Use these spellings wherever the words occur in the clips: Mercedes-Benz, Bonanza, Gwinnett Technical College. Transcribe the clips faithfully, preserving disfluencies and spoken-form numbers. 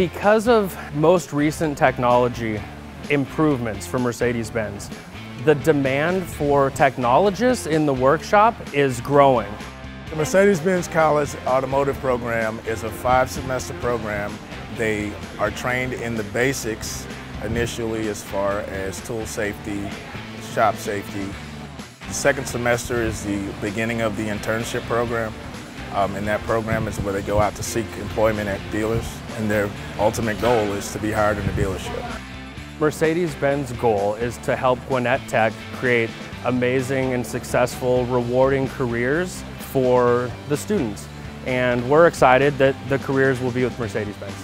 Because of most recent technology improvements from Mercedes-Benz, the demand for technologists in the workshop is growing. The Mercedes-Benz College Automotive Program is a five-semester program. They are trained in the basics initially as far as tool safety, shop safety. The second semester is the beginning of the internship program, um, and that program is where they go out to seek employment at dealers, and their ultimate goal is to be hired in the dealership. Mercedes-Benz's goal is to help Gwinnett Tech create amazing and successful, rewarding careers for the students, and we're excited that the careers will be with Mercedes-Benz.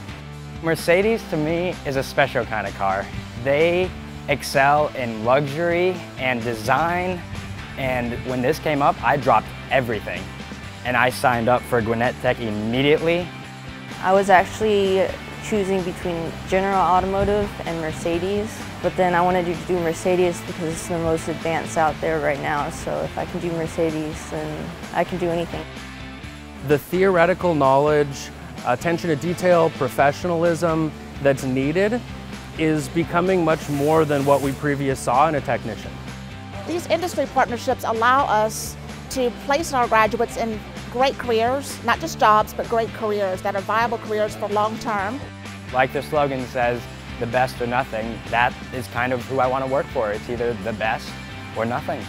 Mercedes, to me, is a special kind of car. They excel in luxury and design, and when this came up, I dropped everything, and I signed up for Gwinnett Tech immediately. I was actually choosing between General Automotive and Mercedes, but then I wanted to do Mercedes because it's the most advanced out there right now, so if I can do Mercedes, then I can do anything. The theoretical knowledge, attention to detail, professionalism that's needed is becoming much more than what we previously saw in a technician. These industry partnerships allow us to place our graduates in great careers, not just jobs, but great careers that are viable careers for long term. Like the slogan says, the best or nothing, that is kind of who I want to work for. It's either the best or nothing.